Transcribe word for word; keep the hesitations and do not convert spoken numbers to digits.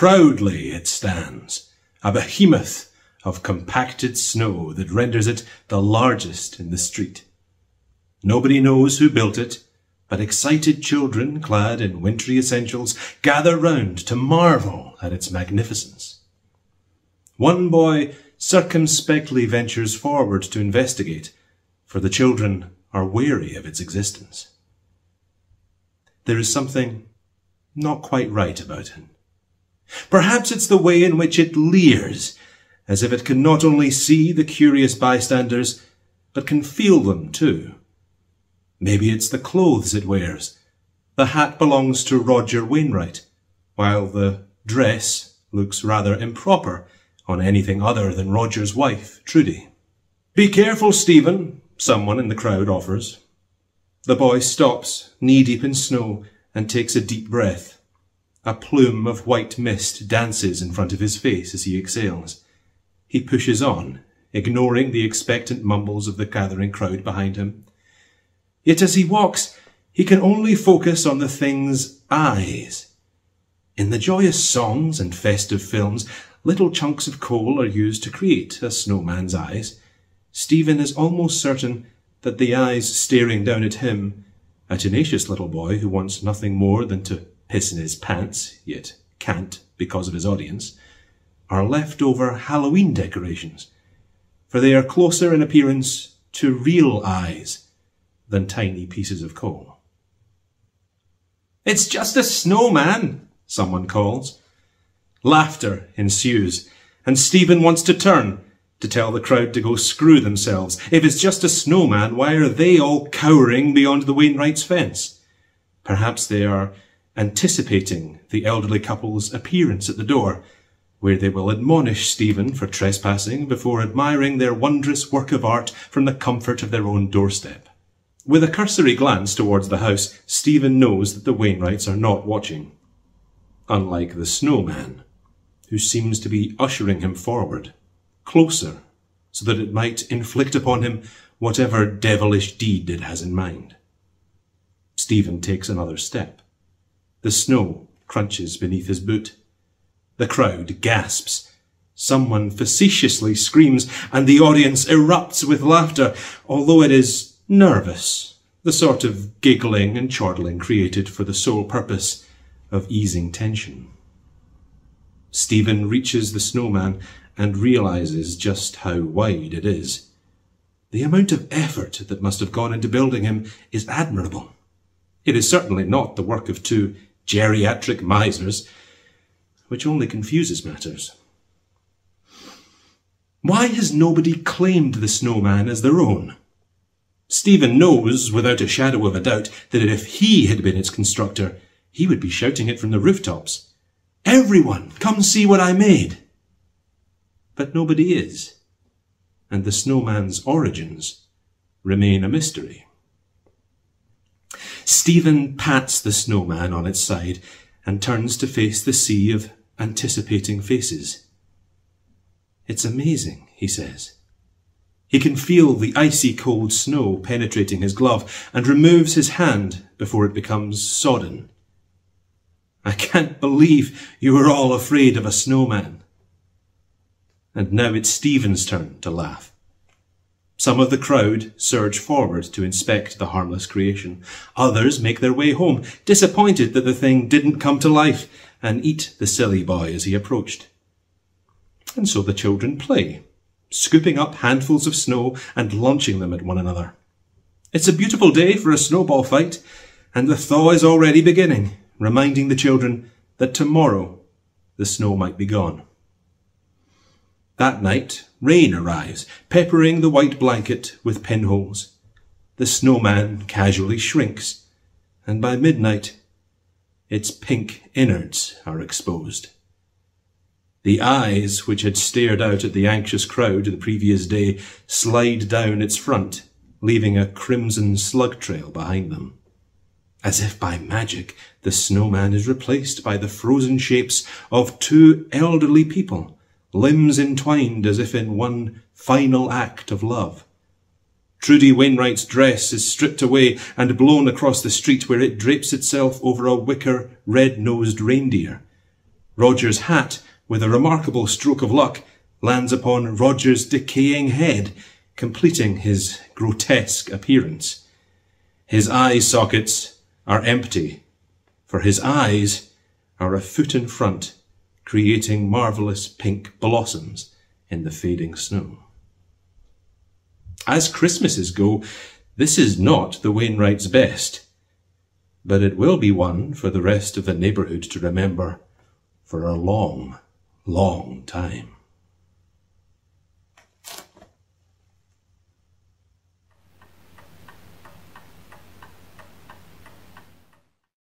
Proudly it stands, a behemoth of compacted snow that renders it the largest in the street. Nobody knows who built it, but excited children, clad in wintry essentials, gather round to marvel at its magnificence. One boy circumspectly ventures forward to investigate, for the children are wary of its existence. There is something not quite right about it. Perhaps it's the way in which it leers, as if it can not only see the curious bystanders, but can feel them too. Maybe it's the clothes it wears. The hat belongs to Roger Wainwright, while the dress looks rather improper on anything other than Roger's wife, Trudy. "Be careful, Stephen," someone in the crowd offers. The boy stops, knee-deep in snow, and takes a deep breath. A plume of white mist dances in front of his face as he exhales. He pushes on, ignoring the expectant mumbles of the gathering crowd behind him. Yet as he walks, he can only focus on the thing's eyes. In the joyous songs and festive films, little chunks of coal are used to create a snowman's eyes. Stephen is almost certain that the eyes staring down at him, a tenacious little boy who wants nothing more than to piss in his pants, yet can't because of his audience, are leftover Halloween decorations, for they are closer in appearance to real eyes than tiny pieces of coal. "It's just a snowman," someone calls. Laughter ensues, and Stephen wants to turn to tell the crowd to go screw themselves. If it's just a snowman, why are they all cowering beyond the Wainwrights' fence? Perhaps they are anticipating the elderly couple's appearance at the door, where they will admonish Stephen for trespassing before admiring their wondrous work of art from the comfort of their own doorstep. With a cursory glance towards the house, Stephen knows that the Wainwrights are not watching, unlike the snowman, who seems to be ushering him forward, closer, so that it might inflict upon him whatever devilish deed it has in mind. Stephen takes another step. The snow crunches beneath his boot. The crowd gasps. Someone facetiously screams, and the audience erupts with laughter, although it is nervous, the sort of giggling and chortling created for the sole purpose of easing tension. Stephen reaches the snowman and realizes just how wide it is. The amount of effort that must have gone into building him is admirable. It is certainly not the work of two geriatric misers, which only confuses matters. Why has nobody claimed the snowman as their own? Stephen knows, without a shadow of a doubt, that if he had been its constructor, he would be shouting it from the rooftops. "Everyone, come see what I made!" But nobody is, and the snowman's origins remain a mystery. Stephen pats the snowman on its side and turns to face the sea of anticipating faces. "It's amazing," he says. He can feel the icy cold snow penetrating his glove and removes his hand before it becomes sodden. "I can't believe you were all afraid of a snowman." And now it's Stephen's turn to laugh. Some of the crowd surge forward to inspect the harmless creation. Others make their way home, disappointed that the thing didn't come to life, and eat the silly boy as he approached. And so the children play, scooping up handfuls of snow and launching them at one another. It's a beautiful day for a snowball fight, and the thaw is already beginning, reminding the children that tomorrow the snow might be gone. That night, rain arrives, peppering the white blanket with pinholes. The snowman casually shrinks, and by midnight, its pink innards are exposed. The eyes, which had stared out at the anxious crowd the previous day, slide down its front, leaving a crimson slug trail behind them. As if by magic, the snowman is replaced by the frozen shapes of two elderly people, limbs entwined as if in one final act of love. Trudy Wainwright's dress is stripped away and blown across the street, where it drapes itself over a wicker red-nosed reindeer. Roger's hat, with a remarkable stroke of luck, lands upon Roger's decaying head, completing his grotesque appearance. His eye sockets are empty, for his eyes are a foot in front, creating marvellous pink blossoms in the fading snow. As Christmases go, this is not the Wainwrights' best, but it will be one for the rest of the neighbourhood to remember for a long, long time.